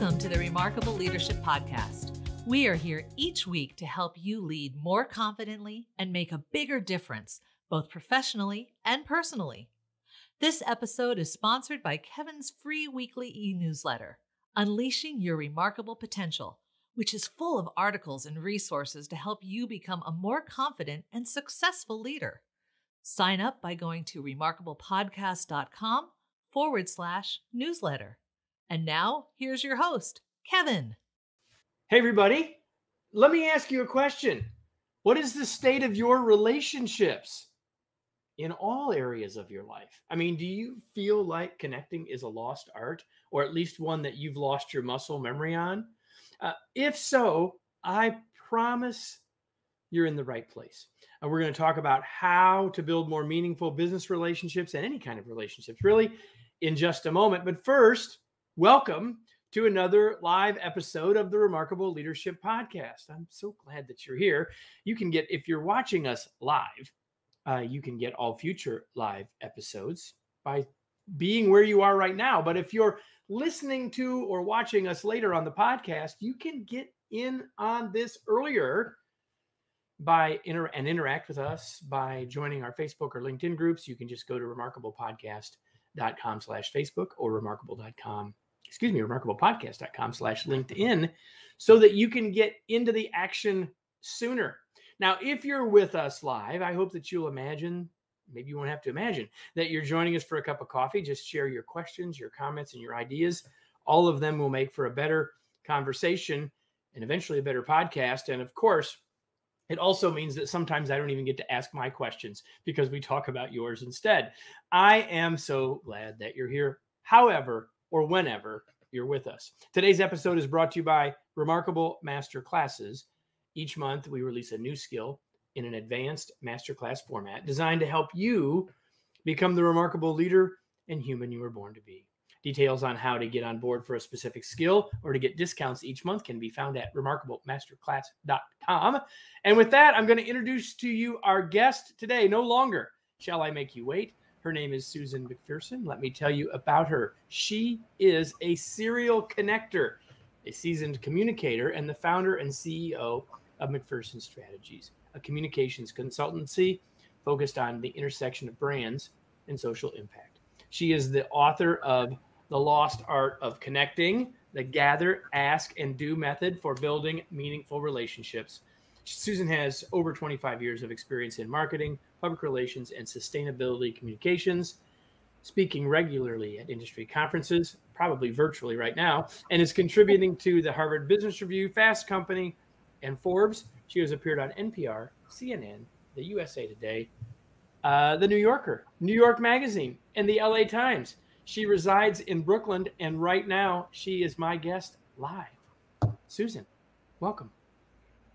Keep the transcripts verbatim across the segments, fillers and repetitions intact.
Welcome to the Remarkable Leadership Podcast. We are here each week to help you lead more confidently and make a bigger difference, both professionally and personally. This episode is sponsored by Kevin's free weekly e-newsletter, Unleashing Your Remarkable Potential, which is full of articles and resources to help you become a more confident and successful leader. Sign up by going to remarkable podcast dot com forward slash newsletter. And now, here's your host, Kevin. Hey, everybody. Let me ask you a question. What is the state of your relationships in all areas of your life? I mean, do you feel like connecting is a lost art, or at least one that you've lost your muscle memory on? Uh, if so, I promise you're in the right place. And we're going to talk about how to build more meaningful business relationships and any kind of relationships, really, in just a moment. But first, welcome to another live episode of the Remarkable Leadership Podcast. I'm so glad that you're here. You can get, if you're watching us live, uh, you can get all future live episodes by being where you are right now. But if you're listening to or watching us later on the podcast, you can get in on this earlier by inter- and interact with us by joining our Facebook or LinkedIn groups. You can just go to remarkable podcast dot com slash Facebook or remarkable dot com. Excuse me, remarkablepodcast.com slash LinkedIn so that you can get into the action sooner. Now, if you're with us live, I hope that you'll imagine, maybe you won't have to imagine, that you're joining us for a cup of coffee. Just share your questions, your comments, and your ideas. All of them will make for a better conversation and eventually a better podcast. And of course, it also means that sometimes I don't even get to ask my questions because we talk about yours instead. I am so glad that you're here. However, or whenever you're with us. Today's episode is brought to you by Remarkable Masterclasses. Each month, we release a new skill in an advanced masterclass format designed to help you become the remarkable leader and human you were born to be. Details on how to get on board for a specific skill or to get discounts each month can be found at remarkable masterclass dot com. And with that, I'm going to introduce to you our guest today. No longer shall I make you wait. Her name is Susan McPherson. Let me tell you about her. She is a serial connector, a seasoned communicator, and the founder and C E O of McPherson Strategies, a communications consultancy focused on the intersection of brands and social impact. She is the author of The Lost Art of Connecting, the Gather, Ask, and Do method for building meaningful relationships. Susan has over twenty-five years of experience in marketing, public relations, and sustainability communications, speaking regularly at industry conferences, probably virtually right now, and is contributing to the Harvard Business Review, Fast Company, and Forbes. She has appeared on N P R, C N N, the U S A Today, uh, the New Yorker, New York Magazine, and the L A Times. She resides in Brooklyn, and right now she is my guest live. Susan, welcome.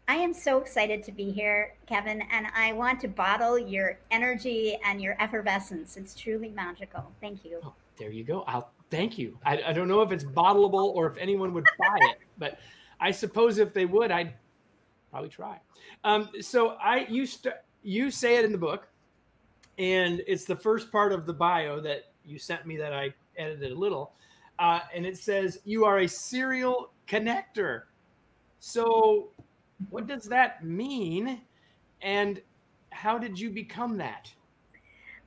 I am so excited to be here, Kevin, and I want to bottle your energy and your effervescence. It's truly magical. Thank you. Oh, there you go. I'll, thank you. I, I don't know if it's bottleable or if anyone would buy it, but I suppose if they would, I'd probably try. Um, so I you, st- you say it in the book, and it's the first part of the bio that you sent me that I edited a little, uh, and it says, you are a serial connector. So what does that mean? And how did you become that?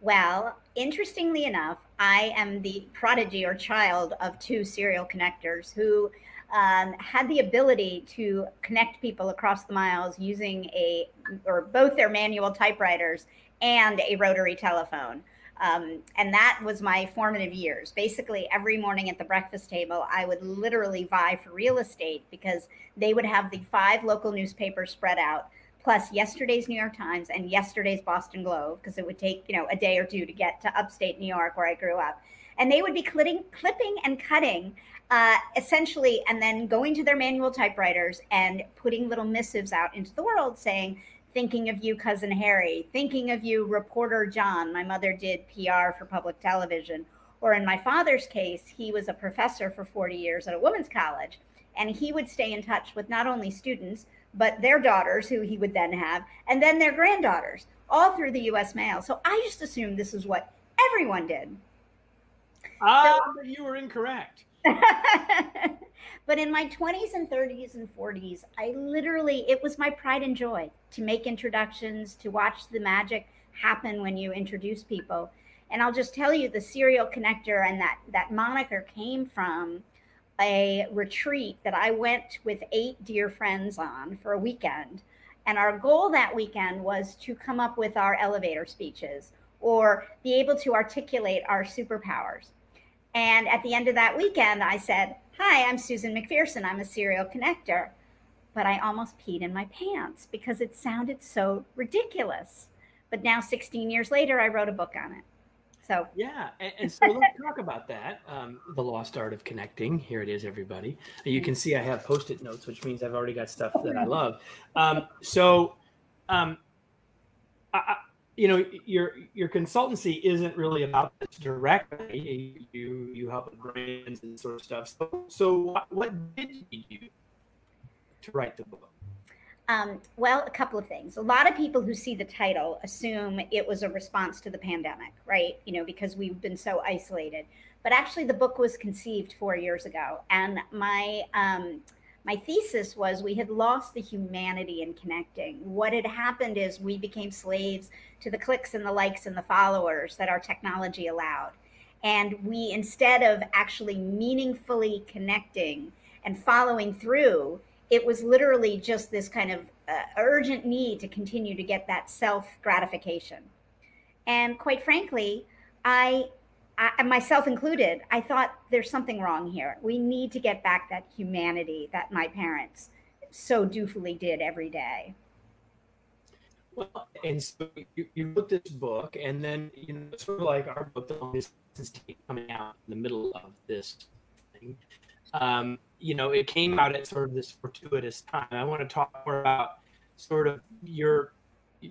Well, interestingly enough, I am the prodigy or child of two serial connectors who um, had the ability to connect people across the miles using a, or both their manual typewriters and a rotary telephone. Um, and that was my formative years. Basically, every morning at the breakfast table, I would literally vie for real estate because they would have the five local newspapers spread out, plus yesterday's New York Times and yesterday's Boston Globe, because it would take, you know, a day or two to get to upstate New York where I grew up. And they would be clipping, clipping and cutting, uh, essentially, and then going to their manual typewriters and putting little missives out into the world saying, thinking of you, Cousin Harry, thinking of you, Reporter John. My mother did P R for public television. Or in my father's case, he was a professor for forty years at a women's college. And he would stay in touch with not only students, but their daughters, who he would then have, and then their granddaughters, all through the U S mail. So I just assumed this is what everyone did. Ah, so, but you were incorrect. But in my twenties and thirties and forties, I literally, it was my pride and joy to make introductions, to watch the magic happen when you introduce people. And I'll just tell you, the serial connector and that, that moniker came from a retreat that I went with eight dear friends on for a weekend. And our goal that weekend was to come up with our elevator speeches or be able to articulate our superpowers. And at the end of that weekend, I said, "Hi, I'm Susan McPherson. I'm a serial connector." But I almost peed in my pants because it sounded so ridiculous. But now sixteen years later, I wrote a book on it. So yeah. And, and so let's talk about that. Um, the Lost Art of Connecting. Here it is, everybody. You can see I have Post-it notes, which means I've already got stuff that I love. Um, so, um, I, I, you know, your your consultancy isn't really about this directly. You you help with brands and sort of stuff. So, so what, what did you do to write the book? Um, well, a couple of things. A lot of people who see the title assume it was a response to the pandemic, right? You know, because we've been so isolated. But actually, the book was conceived four years ago. And my um, my thesis was we had lost the humanity in connecting. What had happened is we became slaves to the clicks and the likes and the followers that our technology allowed. And we, instead of actually meaningfully connecting and following through, it was literally just this kind of uh, urgent need to continue to get that self-gratification. And quite frankly, I, I, myself included, I thought there's something wrong here. We need to get back that humanity that my parents so dutifully did every day. Well, and so you, you wrote this book, and then, you know, sort of like our book, The Longest is coming out in the middle of this thing. Um, you know, it came out at sort of this fortuitous time. I want to talk more about sort of your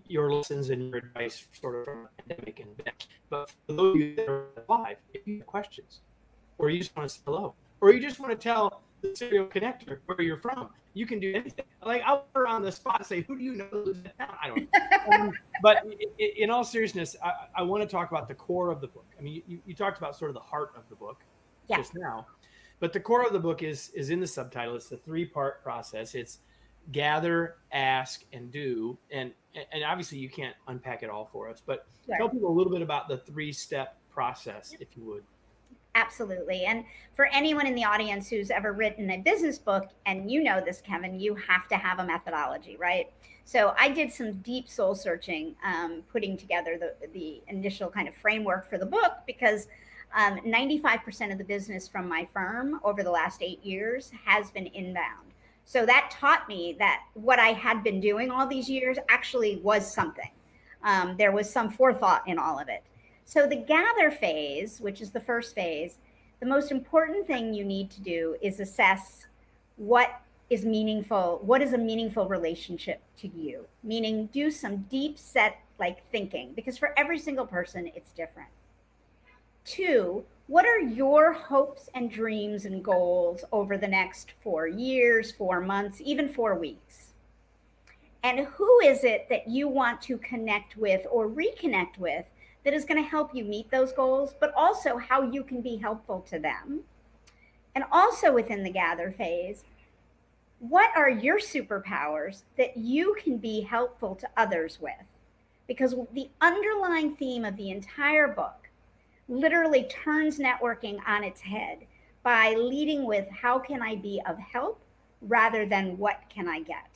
your lessons and your advice sort of from the pandemic and event. But for those of you that are live, if you have questions, or you just want to say hello, or you just want to tell the serial connector where you're from, you can do anything. Like, I'll put her on the spot and say, who do you know lives in town? I don't know. um, but in all seriousness, I, I want to talk about the core of the book. I mean, you, you talked about sort of the heart of the book yeah. just now. But the core of the book is is in the subtitle. It's the three-part process. It's gather, ask, and do. And and obviously you can't unpack it all for us, but sure. Tell people a little bit about the three-step process, if you would. Absolutely. And for anyone in the audience who's ever written a business book, and you know this, Kevin, you have to have a methodology, right? So I did some deep soul searching, um, putting together the the initial kind of framework for the book, because Um, ninety-five percent of the business from my firm over the last eight years has been inbound. So that taught me that what I had been doing all these years actually was something. Um, there was some forethought in all of it. So the gather phase, which is the first phase, the most important thing you need to do is assess what is meaningful, what is a meaningful relationship to you, meaning do some deep set like thinking, because for every single person, it's different. Two, what are your hopes and dreams and goals over the next four years, four months, even four weeks? And who is it that you want to connect with or reconnect with that is going to help you meet those goals, but also how you can be helpful to them? And also within the gather phase, what are your superpowers that you can be helpful to others with? Because the underlying theme of the entire book literally turns networking on its head by leading with how can I be of help rather than what can I get.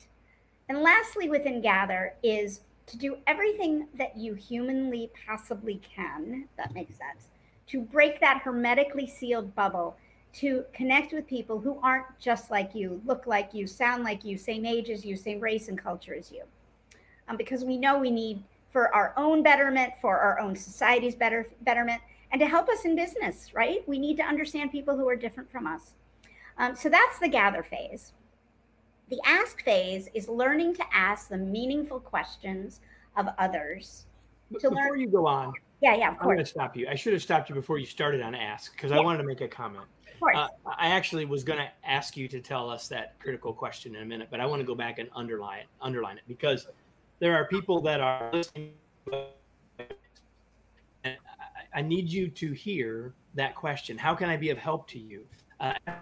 And lastly, within gather is to do everything that you humanly possibly can, if that makes sense, to break that hermetically sealed bubble, to connect with people who aren't just like you, look like you, sound like you, same age as you, same race and culture as you. Um, because we know we need for our own betterment, for our own society's better betterment, and to help us in business, right? We need to understand people who are different from us. Um, so that's the gather phase. The ask phase is learning to ask the meaningful questions of others. To before learn you go on, yeah, yeah, of course. I'm going to stop you. I should have stopped you before you started on ask, because yeah. I wanted to make a comment. Of course. Uh, I actually was going to ask you to tell us that critical question in a minute, but I want to go back and underline it, underline it, because there are people that are listening. I need you to hear that question. How can I be of help to you? uh, I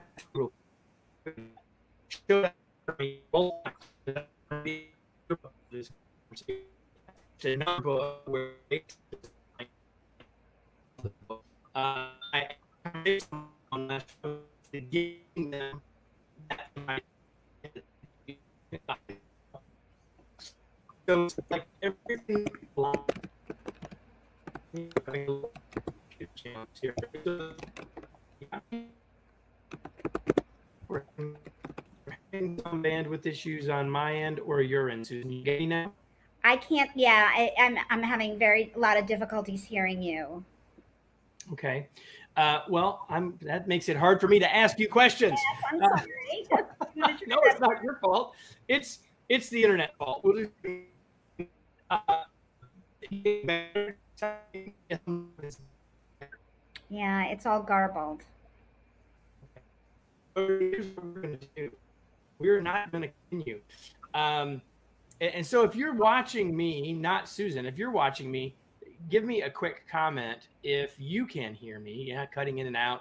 on that giving them that so it's like everything we're having some bandwidth issues on my end or your end, Susan. You getting that? I can't. Yeah, I, I'm. I'm having very lot of difficulties hearing you. Okay. Uh, well, I'm. That makes it hard for me to ask you questions. Yes, I'm sorry. Uh, no, it's not your fault. It's it's the internet fault. We'll just, uh, yeah, it's all garbled. We're not going to continue. Um, and, and so if you're watching me, not Susan, if you're watching me, give me a quick comment if you can hear me. Yeah, cutting in and out.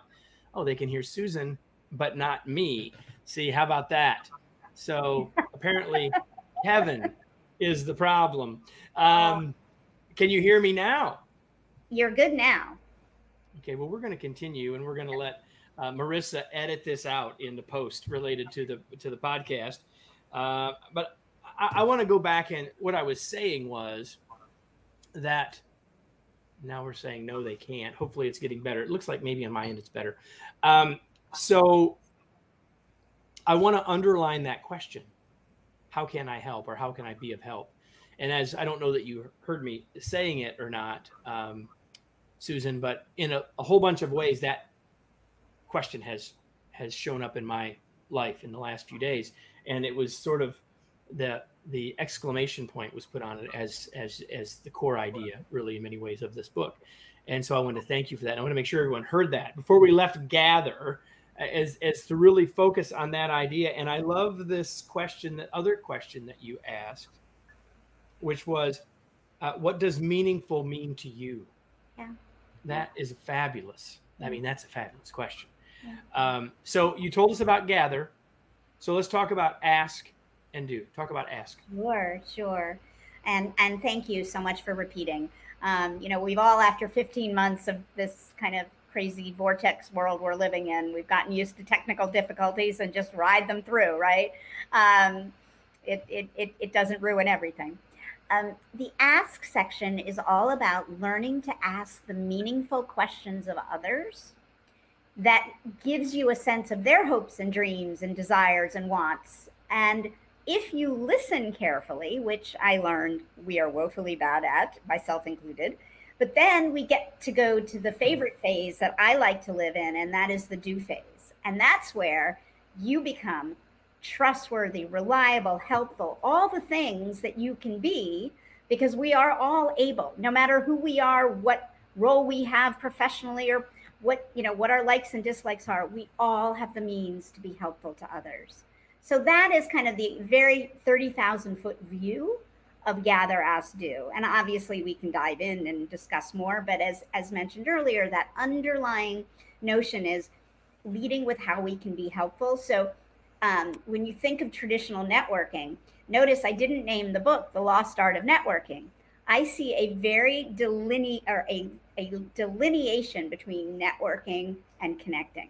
Oh, they can hear Susan, but not me. See, how about that? So apparently Kevin is the problem. Um, can you hear me now? You're good now. Okay, well, we're going to continue, and we're going to let Uh, Marissa edit this out in the post related to the to the podcast. Uh, but I, I want to go back, and what I was saying was that now we're saying, no, they can't. Hopefully it's getting better. It looks like maybe on my end it's better. Um, so I want to underline that question. How can I help, or how can I be of help? And as I don't know that you heard me saying it or not, um, Susan, but in a, a whole bunch of ways that question has has shown up in my life in the last few days, and it was sort of the the exclamation point was put on it as as as the core idea, really, in many ways, of this book. And so I want to thank you for that. I want to make sure everyone heard that before we left Gather, as as to really focus on that idea. And I love this question, that other question that you asked, which was, uh, what does meaningful mean to you? Yeah, that is fabulous. I mean, that's a fabulous question. Um, so you told us about Gather. So let's talk about Ask and Do. Talk about Ask. Sure, sure. And and thank you so much for repeating. Um, you know, we've all, after fifteen months of this kind of crazy vortex world we're living in, we've gotten used to technical difficulties and just ride them through, right? Um, it, it, it, it doesn't ruin everything. Um, the Ask section is all about learning to ask the meaningful questions of others that gives you a sense of their hopes and dreams and desires and wants. And if you listen carefully, which I learned we are woefully bad at, myself included, but then we get to go to the favorite phase that I like to live in, and that is the do phase. And that's where you become trustworthy, reliable, helpful, all the things that you can be, because we are all able, no matter who we are, what role we have professionally, or what, you know, what our likes and dislikes are, we all have the means to be helpful to others. So that is kind of the very thirty thousand foot view of Gather, Ask, Do. And obviously we can dive in and discuss more, but as, as mentioned earlier, that underlying notion is leading with how we can be helpful. So Um, when you think of traditional networking, notice I didn't name the book The Lost Art of Networking. I see a very deline- or a, a delineation between networking and connecting.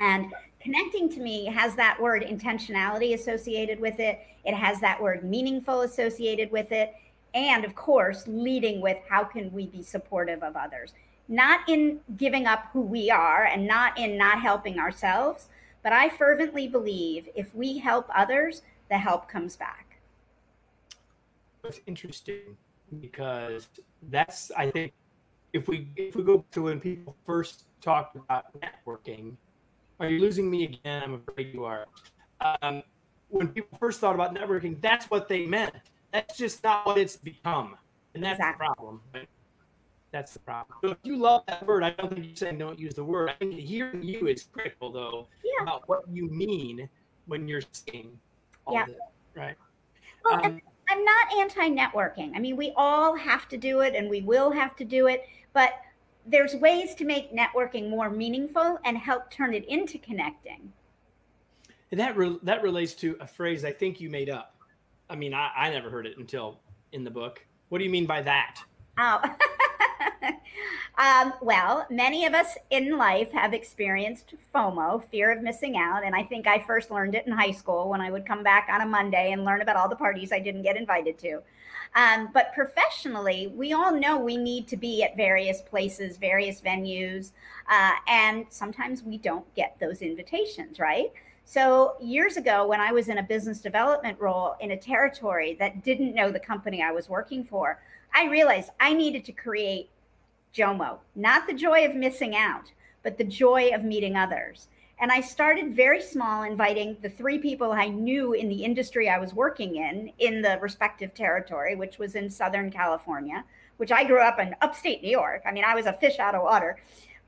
And connecting to me has that word intentionality associated with it. It has that word meaningful associated with it. And of course, leading with how can we be supportive of others? Not in giving up who we are and not in not helping ourselves, but I fervently believe if we help others, the help comes back. It's interesting because that's, I think, if we if we go to when people first talked about networking, are you losing me again? I'm afraid you are. Um, when people first thought about networking, that's what they meant. That's just not what it's become. And that's exactly the problem. Right? That's the problem. So if you love that word, I don't think you're saying don't use the word. I think hearing you is critical, though, yeah, about what you mean when you're saying all yeah. this, right? Well, um, I'm not anti-networking. I mean, we all have to do it, and we will have to do it. But there's ways to make networking more meaningful and help turn it into connecting. And that re that relates to a phrase I think you made up. I mean, I, I never heard it until in the book. What do you mean by that? Oh, um, well, many of us in life have experienced FOMO, fear of missing out. And I think I first learned it in high school when I would come back on a Monday and learn about all the parties I didn't get invited to. Um, but professionally, we all know we need to be at various places, various venues, uh, and sometimes we don't get those invitations, right? So years ago, when I was in a business development role in a territory that didn't know the company I was working for, I realized I needed to create JOMO, not the joy of missing out, but the joy of meeting others. And I started very small, inviting the three people I knew in the industry I was working in, in the respective territory, which was in Southern California, which I grew up in upstate New York. I mean, I was a fish out of water,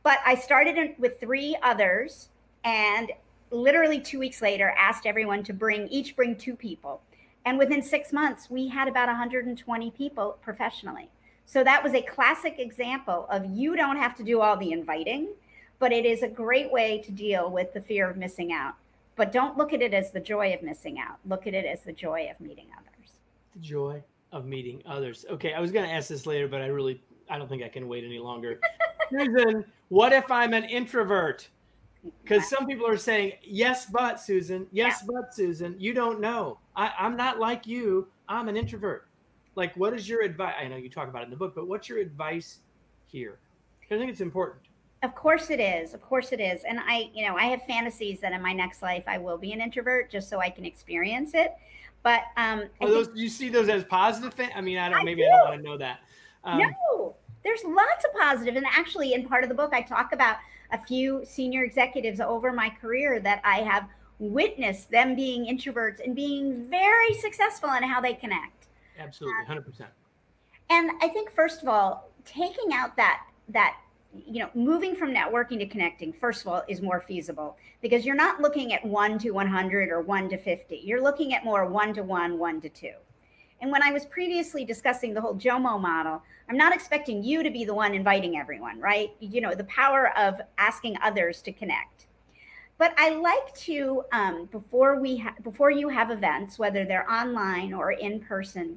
but I started with three others and literally two weeks later asked everyone to bring, each bring two people. And within six months, we had about one hundred twenty people professionally. So that was a classic example of you don't have to do all the inviting, but it is a great way to deal with the fear of missing out. But don't look at it as the joy of missing out. Look at it as the joy of meeting others. The joy of meeting others. Okay, I was going to ask this later, but I really, I don't think I can wait any longer. Susan, what if I'm an introvert? Because some people are saying, yes, but Susan, yes, yeah. but Susan, you don't know. I, I'm not like you. I'm an introvert. Like, what is your advice? I know you talk about it in the book, but what's your advice here? Because I think it's important. Of course it is. Of course it is. And I, you know, I have fantasies that in my next life, I will be an introvert just so I can experience it. But um, I those, you see those as positive? I mean, I don't, I maybe do. I don't want to know that. Um, no, there's lots of positive. And actually, in part of the book, I talk about a few senior executives over my career that I have witnessed them being introverts and being very successful in how they connect. Absolutely, one hundred percent. And I think, first of all, taking out that, that, you know, moving from networking to connecting, first of all, is more feasible because you're not looking at one to one hundred or one to fifty. You're looking at more one to one, one to two. And when I was previously discussing the whole JOMO model, I'm not expecting you to be the one inviting everyone, right? You know, the power of asking others to connect. But I like to, um, before, we ha before you have events, whether they're online or in person,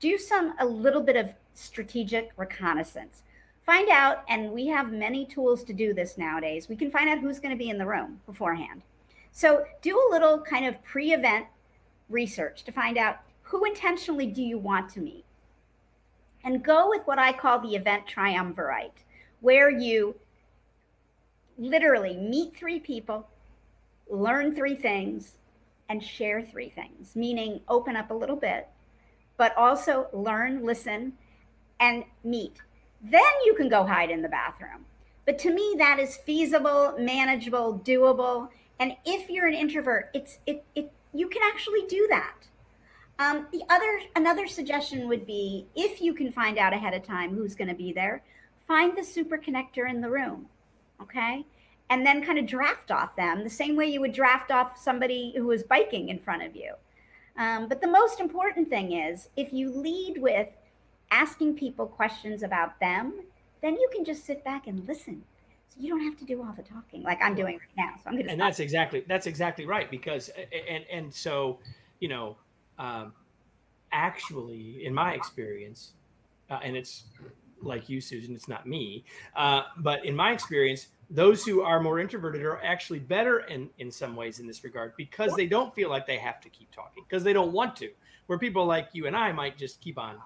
do some, a little bit of strategic reconnaissance. Find out, and we have many tools to do this nowadays, we can find out who's gonna be in the room beforehand. So do a little kind of pre-event research to find out, who intentionally do you want to meet? And go with what I call the event triumvirate, where you literally meet three people, learn three things, and share three things, meaning open up a little bit, but also learn, listen, and meet. Then you can go hide in the bathroom. But to me, that is feasible, manageable, doable. And if you're an introvert, it's, it, it, you can actually do that. Um, the other, another suggestion would be, if you can find out ahead of time who's going to be there, find the super connector in the room, okay? And then kind of draft off them the same way you would draft off somebody who was biking in front of you. Um, but the most important thing is, if you lead with asking people questions about them, then you can just sit back and listen. So you don't have to do all the talking like I'm doing right now. So I'm going to. And that's exactly that's exactly right, because and and so, you know. Um, actually, in my experience, uh, and it's like you, Susan, it's not me, uh, but in my experience, those who are more introverted are actually better in, in some ways in this regard, because they don't feel like they have to keep talking, because they don't want to, where people like you and I might just keep on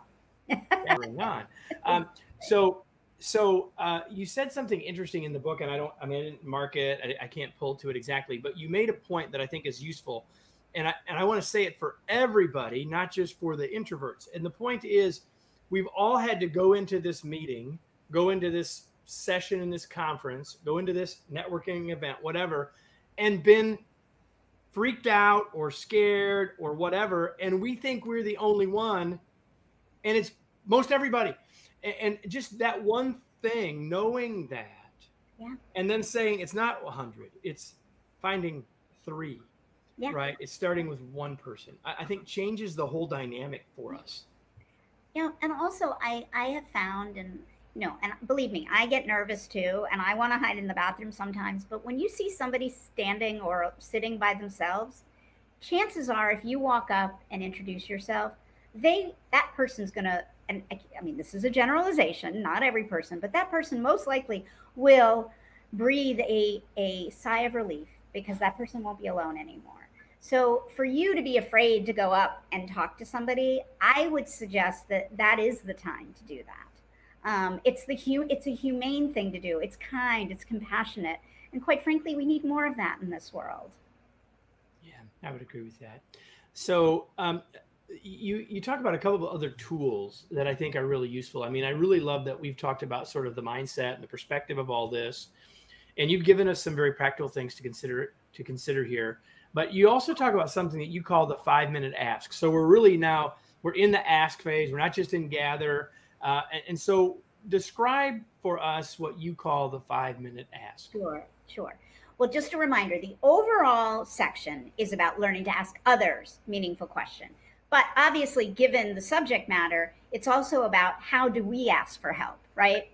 carrying on. Um, so so uh, you said something interesting in the book, and I don't, I mean, I didn't mark it, I, I can't pull to it exactly, but you made a point that I think is useful. And I, and I want to say it for everybody, not just for the introverts. And the point is, we've all had to go into this meeting, go into this session in this conference, go into this networking event, whatever, and been freaked out or scared or whatever. And we think we're the only one, and it's most everybody. And, and just that one thing, knowing that, yeah. And then saying it's not one hundred, it's finding three. Yeah. Right. It's starting with one person. I, I think changes the whole dynamic for us. Yeah. And also I, I have found, and No. And believe me, I get nervous too. And I want to hide in the bathroom sometimes. But when you see somebody standing or sitting by themselves, chances are if you walk up and introduce yourself, they, that person's going to, and I, I mean, this is a generalization, not every person, but that person most likely will breathe a, a sigh of relief because that person won't be alone anymore. So for you to be afraid to go up and talk to somebody, I would suggest that that is the time to do that. Um, it's the hu- it's a humane thing to do. It's kind, it's compassionate. And quite frankly, we need more of that in this world. Yeah, I would agree with that. So um, you, you talk about a couple of other tools that I think are really useful. I mean, I really love that we've talked about sort of the mindset and the perspective of all this. And you've given us some very practical things to consider to consider here. But you also talk about something that you call the five-minute ask. So we're really now, we're in the ask phase. We're not just in gather. Uh, and, and so describe for us what you call the five-minute ask. Sure, sure. Well, just a reminder, the overall section is about learning to ask others meaningful questions. But obviously, given the subject matter, it's also about how do we ask for help, right?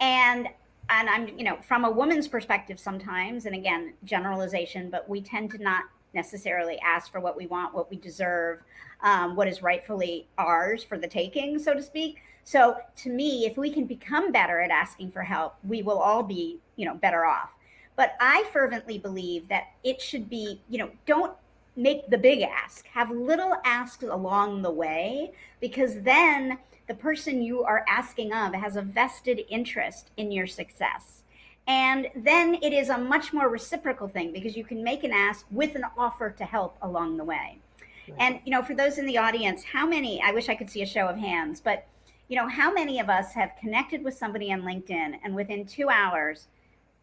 And and I'm, you know, from a woman's perspective sometimes, and again, generalization, but we tend to not necessarily ask for what we want, what we deserve, um, what is rightfully ours for the taking, so to speak. So to me, if we can become better at asking for help, we will all be, you know, better off. But I fervently believe that it should be, you know, don't make the big ask, have little asks along the way, because then the person you are asking of has a vested interest in your success. And then it is a much more reciprocal thing because you can make an ask with an offer to help along the way. Right. And, you know, for those in the audience, how many, I wish I could see a show of hands, but, you know, how many of us have connected with somebody on LinkedIn and within two hours,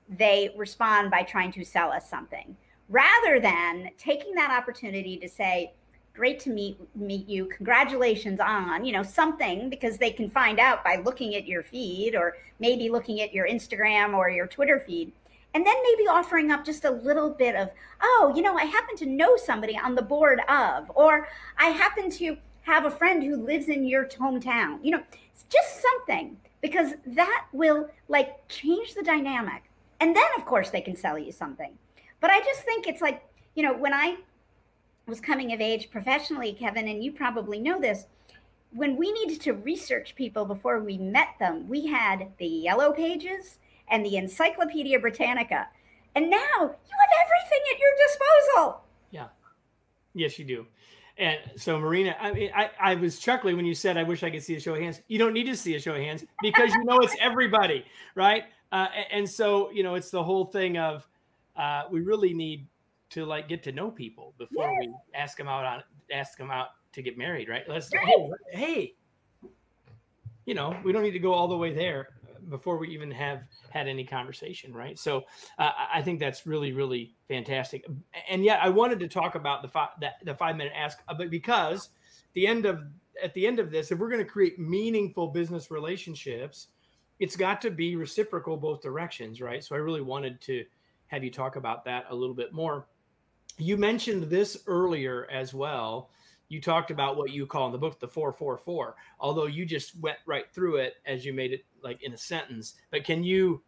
they respond by trying to sell us something rather than taking that opportunity to say, great to meet meet you, congratulations on, you know, something, because they can find out by looking at your feed or maybe looking at your Instagram or your Twitter feed, and then maybe offering up just a little bit of, oh, you know, I happen to know somebody on the board of, or I happen to have a friend who lives in your hometown, you know, it's just something, because that will like change the dynamic. And then of course they can sell you something. But I just think it's like, you know, when I was coming of age professionally, Kevin, and you probably know this, when we needed to research people before we met them, we had the Yellow Pages and the Encyclopedia Britannica. And now you have everything at your disposal. Yeah. Yes, you do. And so, Marina, I mean, I, I was chuckling when you said, I wish I could see a show of hands. You don't need to see a show of hands because you know it's everybody, right? Uh, and, and so, you know, it's the whole thing of uh, we really need to like get to know people before yeah. we ask them out on ask them out to get married, right? Let's right. Hey, hey, you know, we don't need to go all the way there before we even have had any conversation, right? So uh, I think that's really, really fantastic. And yet, I wanted to talk about the five the, the five minute ask, but because the end of at the end of this, if we're going to create meaningful business relationships, it's got to be reciprocal both directions, right? So I really wanted to have you talk about that a little bit more. You mentioned this earlier as well. You talked about what you call in the book, the four four four, although you just went right through it as you made it like in a sentence. But can you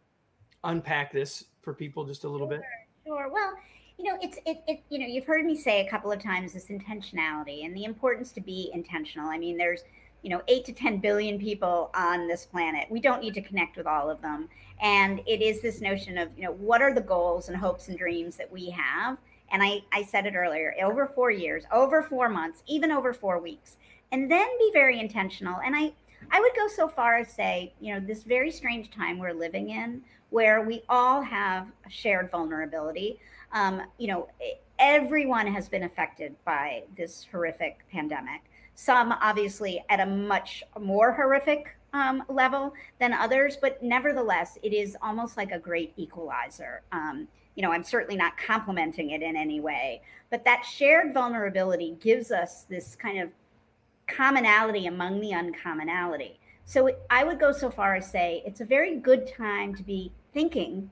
unpack this for people just a little sure, bit? Sure. Well, you know, it's, it, it, you know, you've heard me say a couple of times this intentionality and the importance to be intentional. I mean, there's, you know, eight to ten billion people on this planet. We don't need to connect with all of them. And it is this notion of, you know, what are the goals and hopes and dreams that we have? And I, I said it earlier, over four years, over four months, even over four weeks, and then be very intentional. And I, I would go so far as say, you know, this very strange time we're living in, where we all have a shared vulnerability. Um, you know, everyone has been affected by this horrific pandemic. Some obviously at a much more horrific um, level than others, but nevertheless, it is almost like a great equalizer. Um, you know, I'm certainly not complimenting it in any way, but that shared vulnerability gives us this kind of commonality among the uncommonality. So it, I would go so far as say, it's a very good time to be thinking,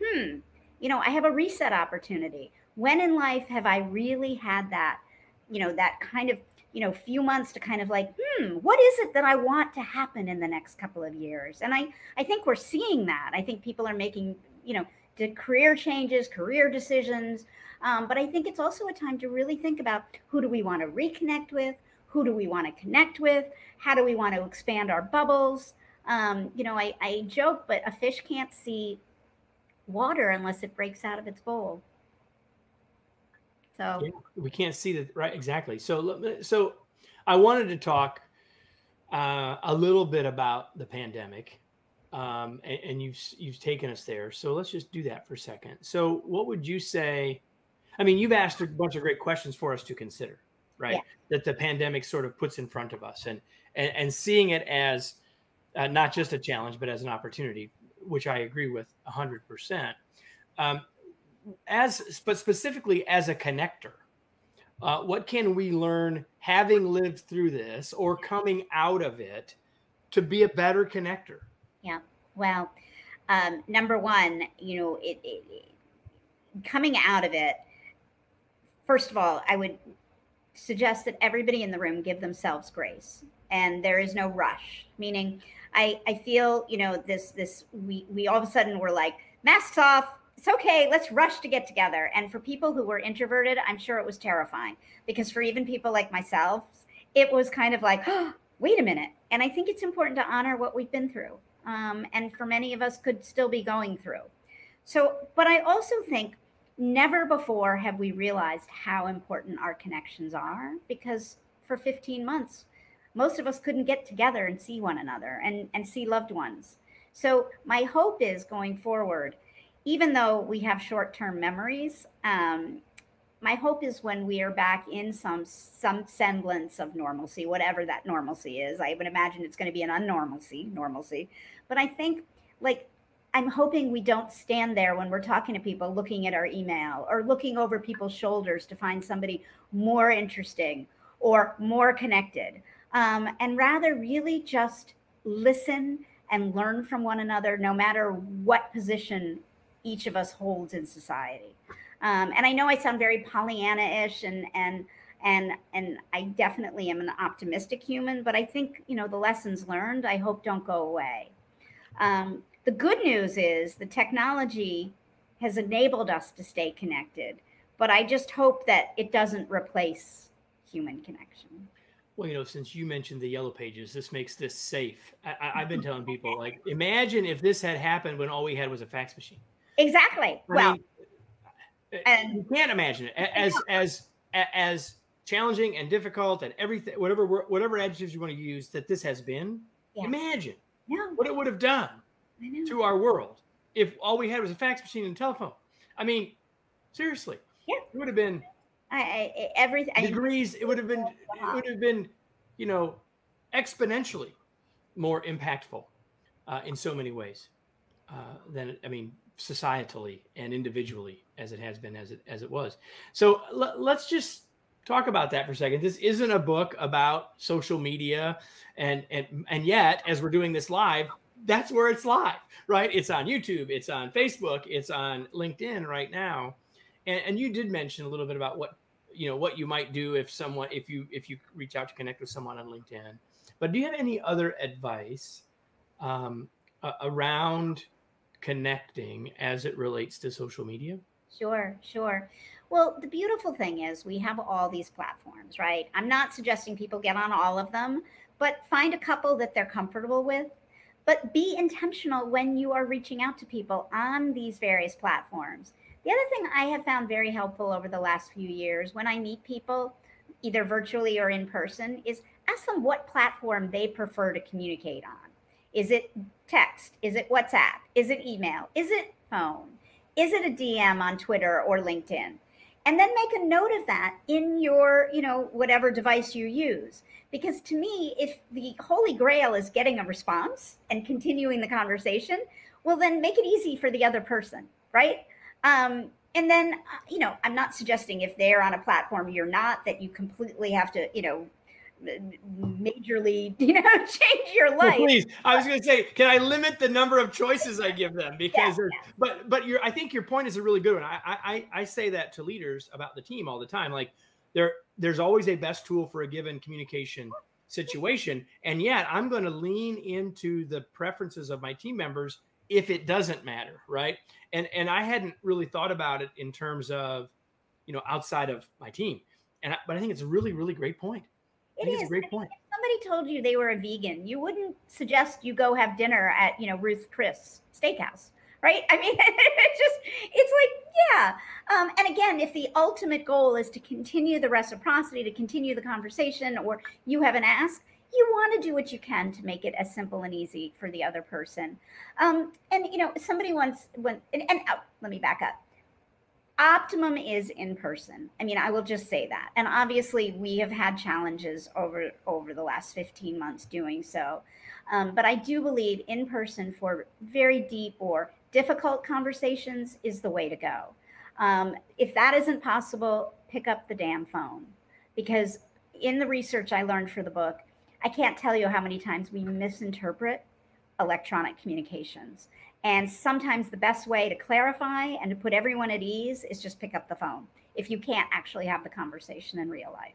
hmm, you know, I have a reset opportunity. When in life have I really had that, you know, that kind of, you know, few months to kind of like, hmm, what is it that I want to happen in the next couple of years? And I, I think we're seeing that. I think people are making, you know, to career changes, career decisions. Um, but I think it's also a time to really think about, who do we want to reconnect with? Who do we want to connect with? How do we want to expand our bubbles? Um, you know, I, I joke, but a fish can't see water unless it breaks out of its bowl. So yeah, we can't see that. Right. Exactly. So, so I wanted to talk uh, a little bit about the pandemic. Um, and, and you've, you've taken us there. So let's just do that for a second. So what would you say? I mean, you've asked a bunch of great questions for us to consider, right? Yeah. That the pandemic sort of puts in front of us, and, and, and seeing it as uh, not just a challenge, but as an opportunity, which I agree with a hundred percent. Um, as, but specifically as a connector, uh, what can we learn having lived through this or coming out of it to be a better connector? Yeah. Well, um, number one, you know, it, it, it, coming out of it, first of all, I would suggest that everybody in the room give themselves grace, and there is no rush. Meaning, I, I feel, you know, this, this, we, we all of a sudden were like, masks off, it's okay, let's rush to get together. And for people who were introverted, I'm sure it was terrifying, because for even people like myself, it was kind of like, oh, wait a minute. And I think it's important to honor what we've been through. Um, and for many of us could still be going through. So, but I also think never before have we realized how important our connections are, because for fifteen months, most of us couldn't get together and see one another and, and see loved ones. So my hope is going forward, even though we have short-term memories, um, my hope is when we are back in some some semblance of normalcy, whatever that normalcy is. I would imagine it's going to be an unnormalcy, normalcy. But I think, like, I'm hoping we don't stand there when we're talking to people looking at our email or looking over people's shoulders to find somebody more interesting or more connected. Um, and rather really just listen and learn from one another, no matter what position each of us holds in society. Um, and I know I sound very Pollyanna-ish, and and and and I definitely am an optimistic human, but I think, you know, the lessons learned, I hope, don't go away. Um, the good news is the technology has enabled us to stay connected, but I just hope that it doesn't replace human connection. Well, you know, since you mentioned the Yellow Pages, this makes this safe. I, I, I've been telling people, like, imagine if this had happened when all we had was a fax machine. Exactly. I well. Mean, And you can't imagine it as, yeah. as, as, as challenging and difficult and everything, whatever, whatever adjectives you want to use that this has been, yeah. imagine yeah. what it would have done to our world if all we had was a fax machine and a telephone. I mean, seriously, yeah. it would have been I, I, every, I, degrees. It would have been, wow. it would have been, you know, exponentially more impactful uh, in so many ways uh, than, I mean, societally and individually as it has been, as it, as it was. So let's just talk about that for a second. This isn't a book about social media, and, and, and yet, as we're doing this live, that's where it's live, right? It's on YouTube, it's on Facebook, it's on LinkedIn right now. And, and you did mention a little bit about what, you know, what you might do if someone, if you, if you reach out to connect with someone on LinkedIn, but do you have any other advice um, uh, around connecting as it relates to social media? Sure, sure. Well, the beautiful thing is we have all these platforms, right? I'm not suggesting people get on all of them, but find a couple that they're comfortable with, but be intentional when you are reaching out to people on these various platforms. The other thing I have found very helpful over the last few years when I meet people, either virtually or in person, is ask them what platform they prefer to communicate on. Is it text? Is it WhatsApp? Is it email? Is it phone? Is it a D M on Twitter or LinkedIn? And then make a note of that in your, you know, whatever device you use. Because to me, if the holy grail is getting a response and continuing the conversation, well, then make it easy for the other person, right? Um, and then, you know, I'm not suggesting if they're on a platform you're not, that you completely have to, you know, majorly, you know, change your life. Please, I was going to say, can I limit the number of choices I give them? Because, yeah, yeah. but but your, I think your point is a really good one. I I I say that to leaders about the team all the time. Like, there, there's always a best tool for a given communication situation. And yet I'm going to lean into the preferences of my team members if it doesn't matter. Right. And, and I hadn't really thought about it in terms of, you know, outside of my team. And I, but I think it's a really, really great point. It is a great point. If somebody told you they were a vegan, you wouldn't suggest you go have dinner at, you know, Ruth Chris Steakhouse. Right. I mean, it's just, it's like, yeah. Um, and again, if the ultimate goal is to continue the reciprocity, to continue the conversation, or you have an ask, you want to do what you can to make it as simple and easy for the other person. Um, and, you know, somebody once went, and, and oh, let me back up. Optimum is in person. I mean, I will just say that. And obviously we have had challenges over, over the last fifteen months doing so. Um, but I do believe in person for very deep or difficult conversations is the way to go. Um, if that isn't possible, pick up the damn phone, because in the research I learned for the book, I can't tell you how many times we misinterpret electronic communications. And sometimes the best way to clarify and to put everyone at ease is just pick up the phone if you can't actually have the conversation in real life.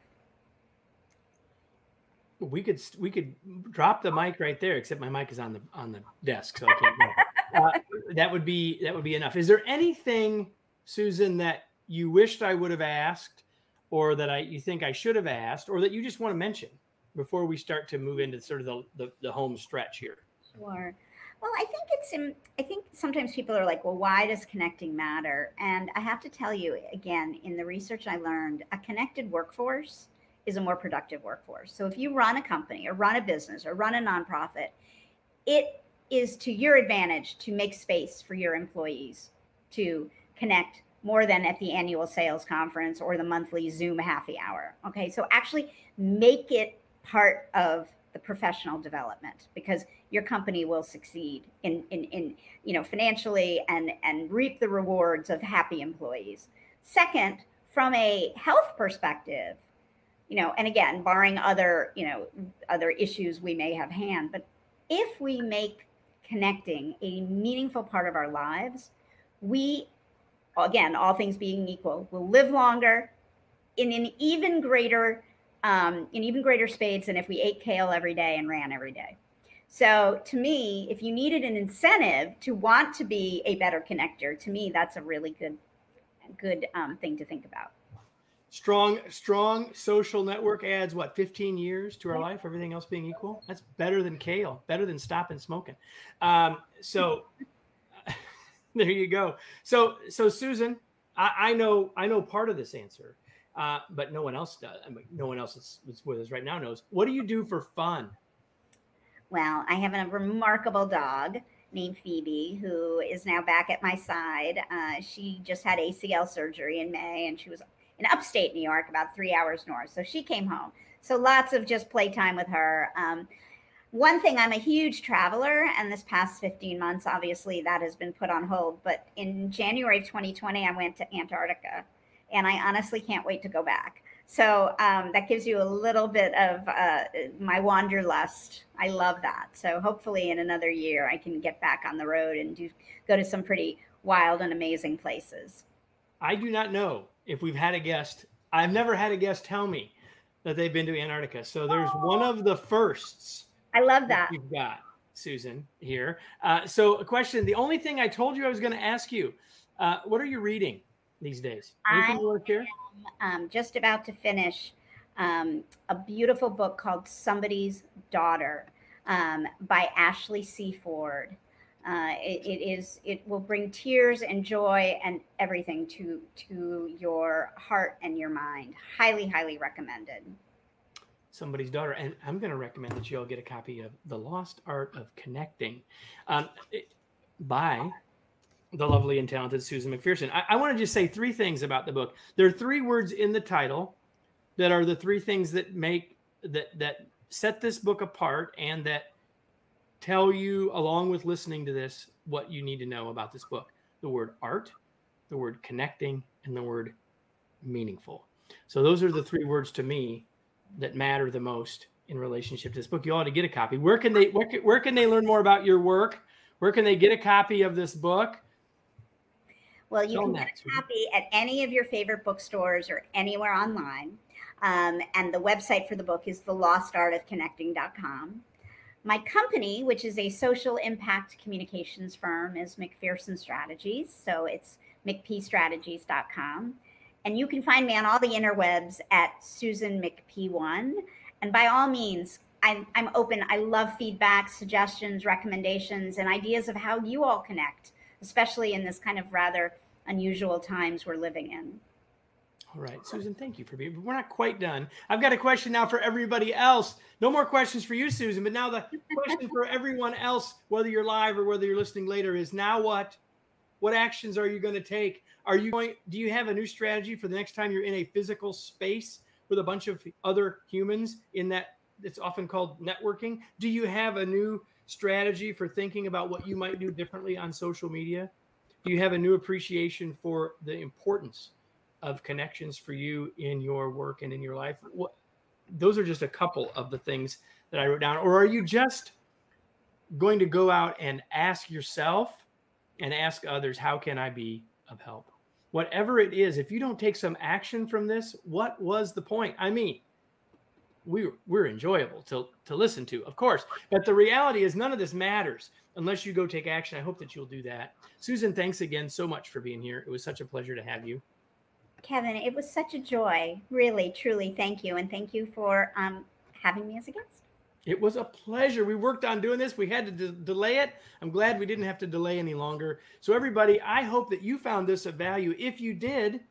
We could we could drop the mic right there, except my mic is on the on the desk, so I can't go. Uh, that would be that would be enough. Is there anything, Susan, that you wished I would have asked, or that I you think I should have asked, or that you just want to mention before we start to move into sort of the the, the home stretch here? Sure. Well, I think it's in, I think sometimes people are like, well, why does connecting matter? And I have to tell you again, in the research I learned, a connected workforce is a more productive workforce. So if you run a company or run a business or run a nonprofit, it is to your advantage to make space for your employees to connect more than at the annual sales conference or the monthly Zoom happy hour. Okay, so actually make it part of the professional development, because your company will succeed in, in, in you know, financially and, and reap the rewards of happy employees. Second, from a health perspective, you know, and again, barring other, you know, other issues we may have hand, but if we make connecting a meaningful part of our lives, we, again, all things being equal, will live longer in an even greater, um, in even greater spades than if we ate kale every day and ran every day. So to me, if you needed an incentive to want to be a better connector, to me, that's a really good, good um, thing to think about. Strong, strong social network adds what, fifteen years to our life, everything else being equal? That's better than kale, better than stopping smoking. Um, so there you go. So, so Susan, I, I know, I know part of this answer, uh, but no one else does. I mean, no one else that's, that's with us right now knows. What do you do for fun? Well, I have a remarkable dog named Phoebe, who is now back at my side. Uh, she just had A C L surgery in May, and she was in upstate New York, about three hours north. So she came home. So lots of just playtime with her. Um, one thing, I'm a huge traveler, and this past fifteen months, obviously that has been put on hold. But in January of twenty twenty, I went to Antarctica, and I honestly can't wait to go back. So um, that gives you a little bit of uh, my wanderlust. I love that. So hopefully in another year, I can get back on the road and do go to some pretty wild and amazing places. I do not know if we've had a guest. I've never had a guest tell me that they've been to Antarctica. So there's oh. one of the firsts. I love that. that you've got, Susan, here. Uh, so a question, the only thing I told you I was going to ask you, uh, what are you reading these days? Anything you want to share? I'm um, just about to finish um, a beautiful book called Somebody's Daughter um, by Ashley C. Ford. Uh, it, it is. It will bring tears and joy and everything to to your heart and your mind. Highly, highly recommended. Somebody's Daughter, and I'm going to recommend that you all get a copy of The Lost Art of Connecting, um, by the lovely and talented Susan McPherson. I, I want to just say three things about the book. There are three words in the title that are the three things that make that that set this book apart, and that tell you, along with listening to this, what you need to know about this book. The word art, the word connecting, and the word meaningful. So those are the three words to me that matter the most in relationship to this book. You ought to get a copy. Where can they, where can, where can they learn more about your work? Where can they get a copy of this book? Well, you can get a copy at any of your favorite bookstores or anywhere online. Um, and the website for the book is the lost art of connecting dot com. My company, which is a social impact communications firm, is McPherson Strategies. So it's m c p strategies dot com. And you can find me on all the interwebs at Susan M C P one. And by all means, I'm, I'm open. I love feedback, suggestions, recommendations, and ideas of how you all connect, especially in this kind of rather unusual times we're living in. All right, Susan, thank you for being here. We're not quite done. I've got a question now for everybody else. No more questions for you, Susan, but now the question for everyone else, whether you're live or whether you're listening later, is now what? What actions are you going to take? Are you going, do you have a new strategy for the next time you're in a physical space with a bunch of other humans in that, it's often called networking? Do you have a new strategy for thinking about what you might do differently on social media? Do you have a new appreciation for the importance of connections for you in your work and in your life? What, those are just a couple of the things that I wrote down. Or are you just going to go out and ask yourself and ask others, how can I be of help? Whatever it is, if you don't take some action from this, what was the point? I mean, we, we're enjoyable to, to listen to, of course. But the reality is none of this matters unless you go take action. I hope that you'll do that. Susan, thanks again so much for being here. It was such a pleasure to have you. Kevin, it was such a joy. Really, truly, thank you. And thank you for um, having me as a guest. It was a pleasure. We worked on doing this. We had to de- delay it. I'm glad we didn't have to delay any longer. So everybody, I hope that you found this of value. If you did,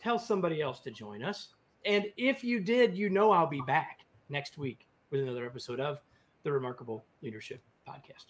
tell somebody else to join us. And if you did, you know I'll be back next week with another episode of the Remarkable Leadership Podcast.